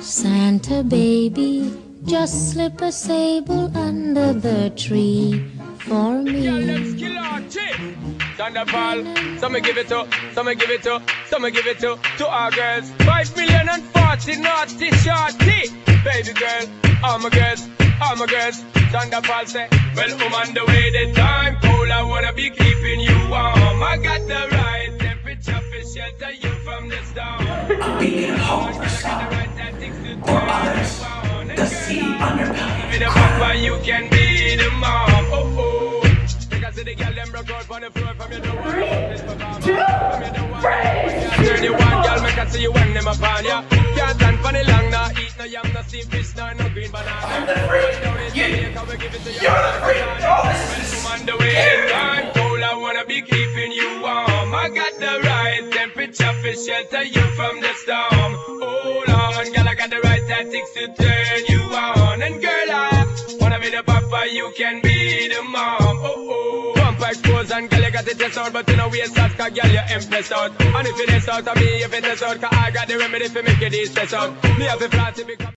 Santa baby, just slip a sable under the tree for me. Let's kill our chick. Thunderball, some give it to, some give it to, some give it to our girls. 5,040,000 naughty shorty. Baby girl, all my girls, all my girls. Thunderball say, well, woman, the way the time cold, I wanna be keeping you warm. I got the right temperature for shelter you from the storm. A beacon holds the sun, or others, the sea underbelly. The papa, you can be the mom. Oh, oh. Because the girl them broke out on the floor from your door. 3, 2, 3. 31 girl, make I see you when them upon ya. Can't stand for the long, nah eat no yam, no sea fish, no green banana. I'm the freak. You're the freak. Oh, this is man, the way the time cold, I wanna be keeping you warm. I got the right temperature for shelter you from the storm. Hold on, girl, I got the right tactics to turn you on. And girl, I wanna be the papa, you can be the mom. Oh, oh. Pump expose and girl, you got the test out, but you know we ain't soft, cause girl, you impressed out. And if you test out of me, if you test out, cause I got the remedy for making this test out. Me have a plan to become